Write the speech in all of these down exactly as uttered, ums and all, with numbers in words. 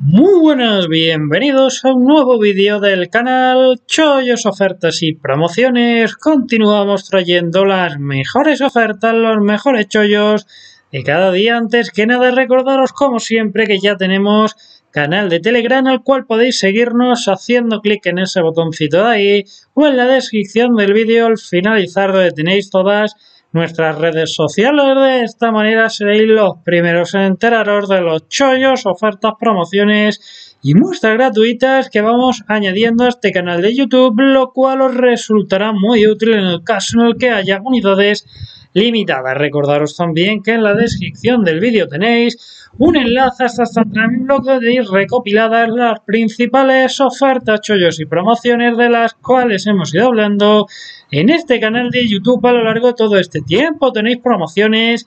Muy buenas, bienvenidos a un nuevo vídeo del canal Chollos, ofertas y promociones. Continuamos trayendo las mejores ofertas, los mejores chollos de cada día. Antes que nada, recordaros como siempre que ya tenemos canal de Telegram al cual podéis seguirnos haciendo clic en ese botoncito de ahí o en la descripción del vídeo al finalizar, donde tenéis todas nuestras redes sociales. De esta manera seréis los primeros en enteraros de los chollos, ofertas, promociones y muestras gratuitas que vamos añadiendo a este canal de YouTube, lo cual os resultará muy útil en el caso en el que haya unidades limitadas. Recordaros también que en la descripción del vídeo tenéis un enlace hasta mi blog donde tenéis recopiladas las principales ofertas, chollos y promociones de las cuales hemos ido hablando en este canal de YouTube a lo largo de todo este tiempo. Tenéis promociones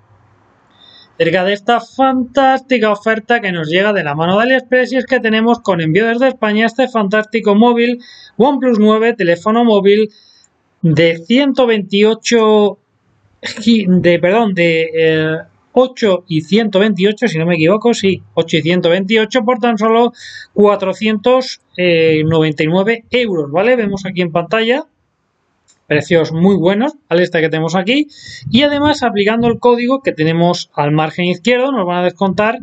acerca de esta fantástica oferta que nos llega de la mano de Aliexpress, y es que tenemos con envío desde España este fantástico móvil OnePlus nueve, teléfono móvil de ciento veintiocho de perdón de eh, ocho y ciento veintiocho, si no me equivoco, sí, ocho y ciento veintiocho por tan solo cuatrocientos noventa y nueve euros, ¿vale? Vemos aquí en pantalla precios muy buenos al este que tenemos aquí, y además aplicando el código que tenemos al margen izquierdo nos van a descontar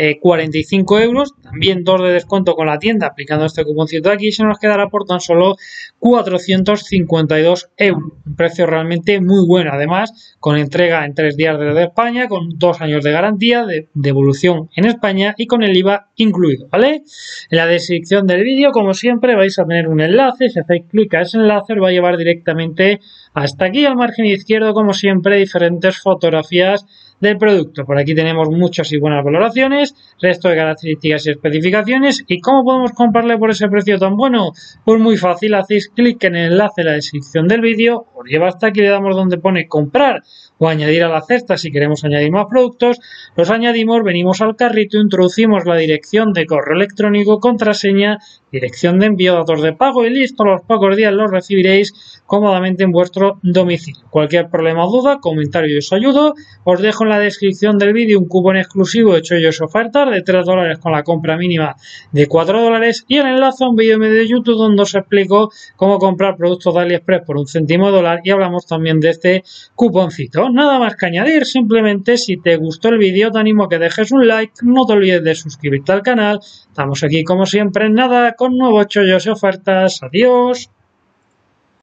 eh, cuarenta y cinco euros, también dos de descuento con la tienda. Aplicando este cuponcito de aquí se nos quedará por tan solo cuatrocientos cincuenta y dos euros, un precio realmente muy bueno, además con entrega en tres días desde España, con dos años de garantía, de devolución en España y con el I V A incluido, ¿vale? En la descripción del vídeo, como siempre, vais a tener un enlace. Si hacéis clic a ese enlace os va a llevar directamente hasta aquí al margen izquierdo, como siempre, diferentes fotografías del producto. Por aquí tenemos muchas y buenas valoraciones, resto de características y especificaciones. ¿Y cómo podemos comprarle por ese precio tan bueno? Pues muy fácil, hacéis clic en el enlace en la descripción del vídeo, os lleva hasta aquí, le damos donde pone comprar o añadir a la cesta. Si queremos añadir más productos, los añadimos, venimos al carrito, introducimos la dirección de correo electrónico, contraseña, dirección de envío, datos de pago y listo. A los pocos días los recibiréis cómodamente en vuestro domicilio. Cualquier problema o duda, comentario y os ayudo. Os dejo en la descripción del vídeo un cupón exclusivo de Chollos Ofertas de tres dólares con la compra mínima de cuatro dólares y el enlace a un vídeo medio de YouTube donde os explico cómo comprar productos de Aliexpress por un céntimo dólar y hablamos también de este cuponcito. Nada más que añadir, simplemente si te gustó el vídeo te animo a que dejes un like, no te olvides de suscribirte al canal. Estamos aquí como siempre en nada con nuevos chollos y ofertas. Adiós.